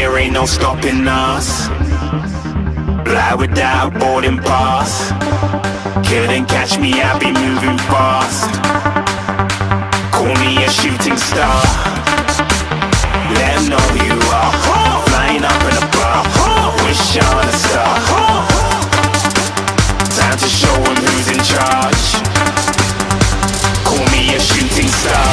there ain't no stopping us. Fly without boarding pass. Couldn't catch me, I be moving fast. Call me a shooting star. Let 'em know who you are. Flying up in a bar. Wish on a star. Time to show 'em who's in charge. Call me a shooting star.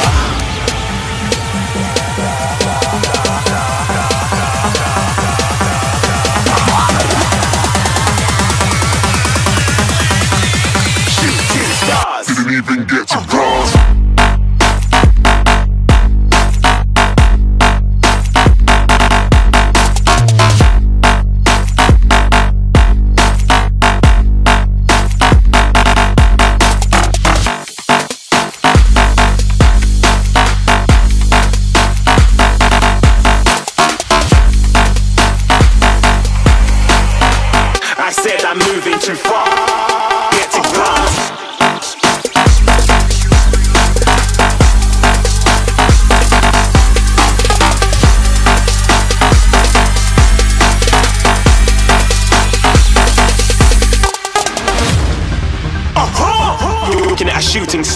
Even get to cross. I said I'm moving too far. Get to cross. A shooting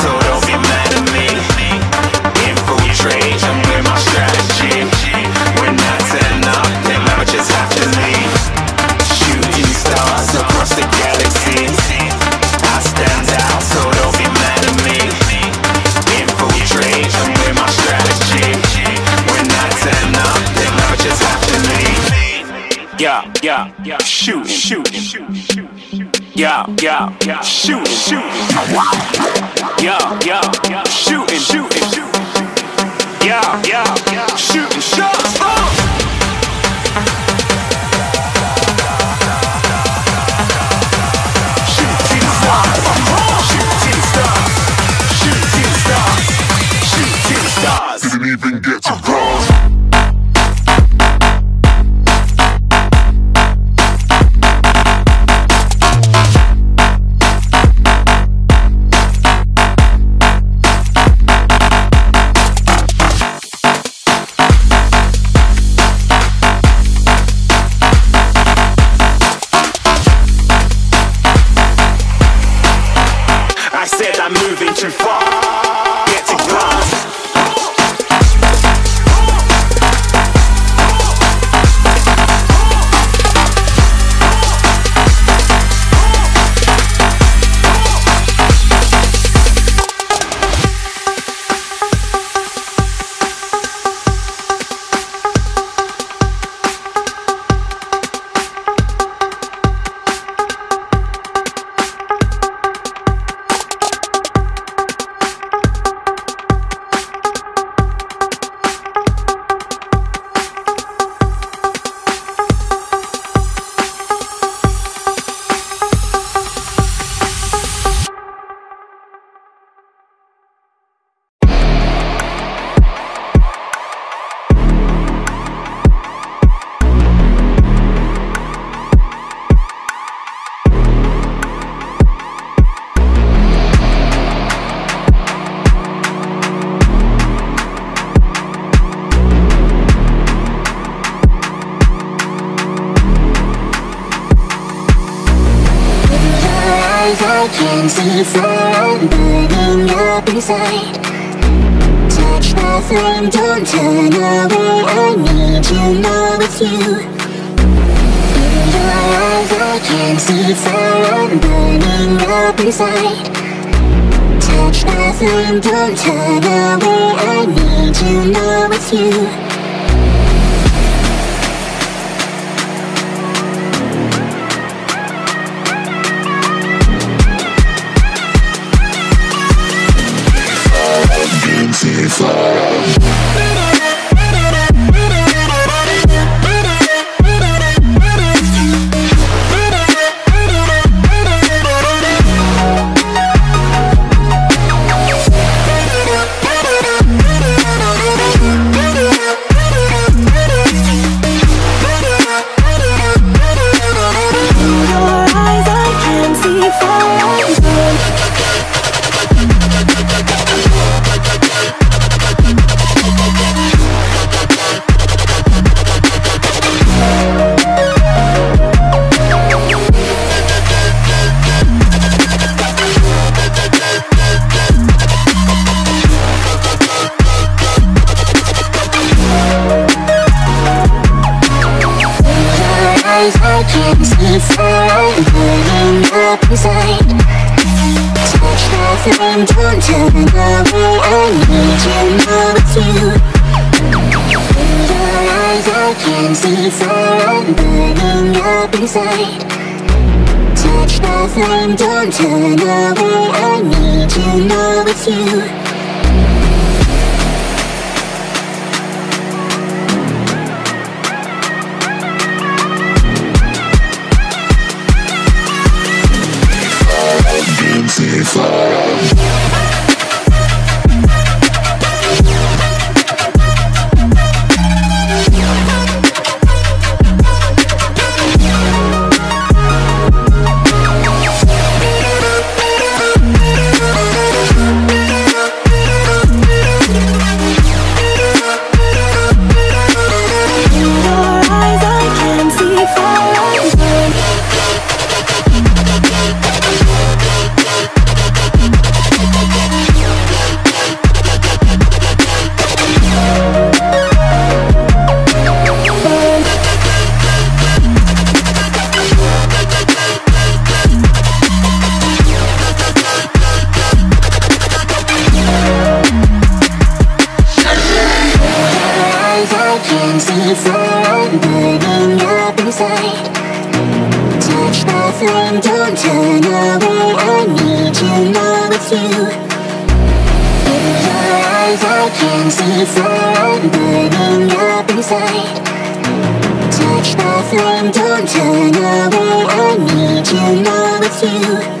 so don't be mad at me. Infiltrate, I'm with my strategy. When I turn up, then I just have to leave. Shooting stars across the galaxy, I stand out, so don't be mad at me. Infiltrate, I'm with my strategy. When I turn up, then I just have to leave. Yeah, yeah, yeah. Shoot, shoot, shoot, shoot, shoot. Yeah, yeah, yeah, shooting, shooting. Yeah, yeah, shooting, shooting. Yeah, yeah, shooting, shots. Shooting stars, shooting stars, shooting stars, shooting stars. Didn't even get to cross. I can see fire burning up inside. Touch the flame, don't turn away, I need to know it's you. In your eyes I can see fire burning up inside. Touch the flame, don't turn away, I need to know it's you. See you fly. Things that fall rolling up inside. Touch my phone, don't turn it over. I need to know it's you. In your eyes I can see fire burning up inside. Touch my phone, don't turn over. I need to know it's you. Touch my flame, don't turn away. I need to know it's you.